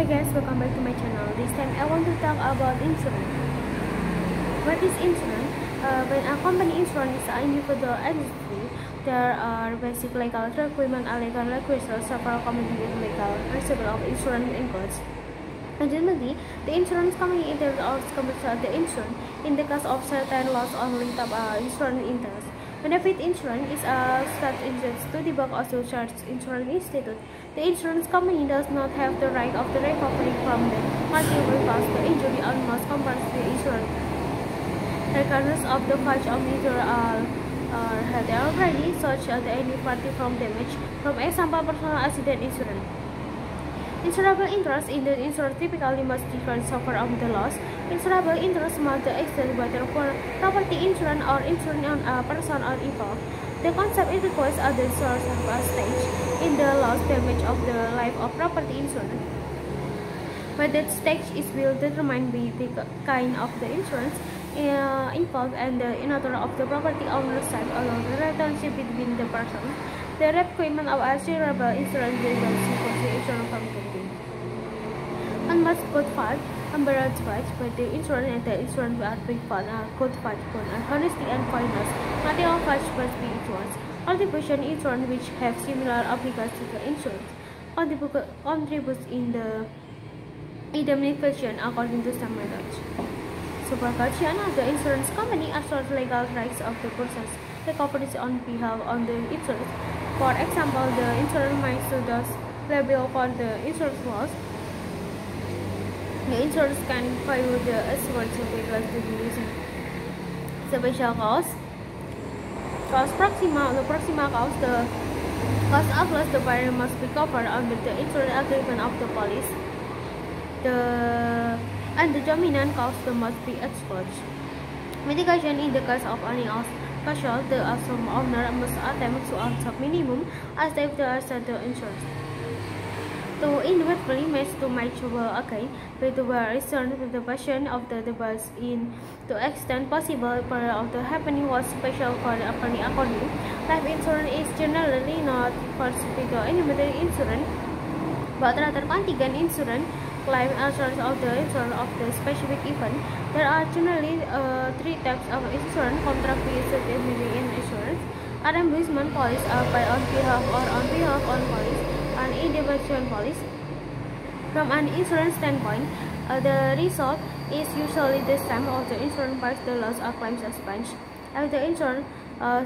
Hi guys, welcome back to my channel. This time I want to talk about insurance. What is insurance? When a company insurance is an individual entity, there are basic legal requirements and legal requirements of a company with legal principle of insurance includes. Generally, the insurance company interest or covers the insurance in the case of certain loss or linked up insurance interest. Benefit insurance is a such insurance to the bank or to such insurance institute. The insurance company does not have the right of the recovery from the party who caused the injury or must compensate the insurance, regardless of the fact of injury or had already such as any party from damage from example personal accident insurance. Insurable interest in the insurer typically must differ suffer of the loss. Insurable interest must extend whether for property insurance or insurance on a person or evil. The concept it requires other source of a stage in the loss damage of the life of property insurance. But that stage is will determine the kind of the insurance involved and the nature of the property owner's side along the relationship between the person. The requirement of assurable insurance is for the insurance company. One must good faith, umbrella twice, but the insurance and the insurance are big fun, good faith, and honesty and fairness. Material faith must be insurance. Contribution insurance which have similar obligations to the insurance. Contributes in the indemnification according to some methods. Supervision of the insurance company assures legal rights of the persons recoveries on behalf of the insurance. For example, the insurance might thus liable for the insurance loss. The insurance can file the assurance request to be using special cause. Cause proxima, the proxima cause, the cause of loss, the buyer must be covered under the insurance agreement of the policy. The dominant cause must be excluded. Mitigation in the case of any loss. Partial, the assumed owner must attempt to offset minimum as if they are set the insurance. To inevitably match to match again, but to return to the version of the device in to extent possible part of the happening was special for the company according. Life insurance is generally not for typical individual insurance, but rather contingent insurance. Claim assurance of the insurance of the specific event. There are generally three types of insurance: contract based insurance, indemnification policy by on behalf or on behalf of policy, and indemnification policy. From an insurance standpoint, the result is usually the sum of the insurance by the loss or claims expense. If the insurance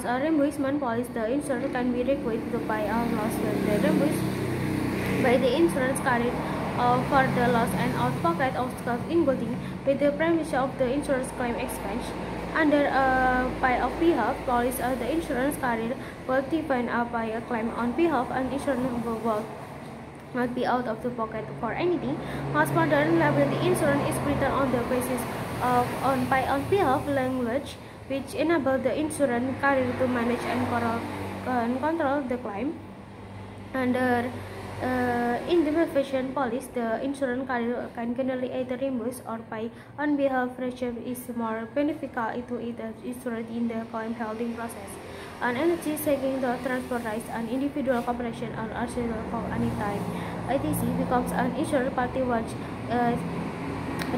reimbursement policy, the insurance can be required by a loss that the reimbursed by the insurance carried. For the loss and out-pocket obstacle including with the premise of the insurance claim expense. Under by a behalf policy, the insurance carrier will define by a claim on behalf and insurance will not be out of the pocket for anything. Most modern liability insurance is written on the basis of on behalf language, which enables the insurance carrier to manage and control the claim. Under indemnification policy, the insurance carrier can generally either reimburse or pay on behalf of the is more beneficial to it as insurance in the claim holding process. An entity seeking the transfer rights an individual corporation or asset for any time. ITC becomes an insurance party which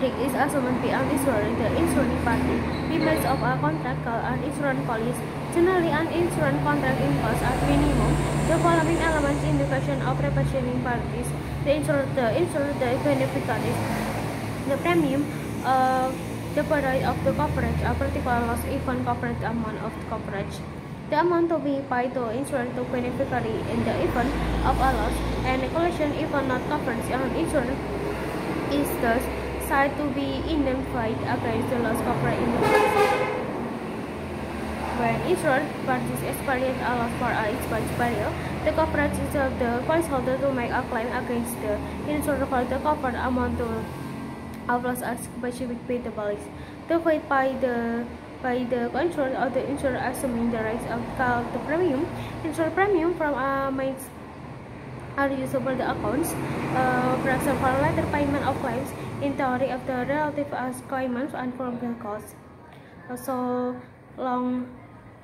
is assumed beyond insurance. The insurance party remains of a contract called an insurance policy. Generally, an insurance contract involves at minimum the following elements in the question of representing parties: the insurer, the beneficiaries, the premium, the price of the coverage, a particular loss, even coverage amount of the coverage, the amount to be paid to insurer to beneficiary in the event of a loss, and the collision even not covered on insurance is thus said to be indemnified against the loss covered in the policy. When insured parties experience a loss for a expense burial, the coverage is the policyholder to make a claim against the insured for the covered amount of loss as specified by the policy. The void by the insured or the insured assuming the rights of the premium. Insured premium from amounts are usable the accounts, for example, later payment of claims in theory of the relative as claimants and from the cost. So long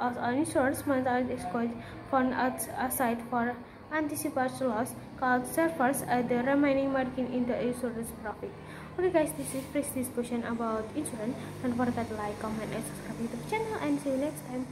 as an insurance matter is quite found aside for anticipated loss, called servers are the remaining margin in the insurance profit. Okay guys, this is Prisci's question about insurance. Don't forget to like, comment and subscribe to the channel, and see you next time.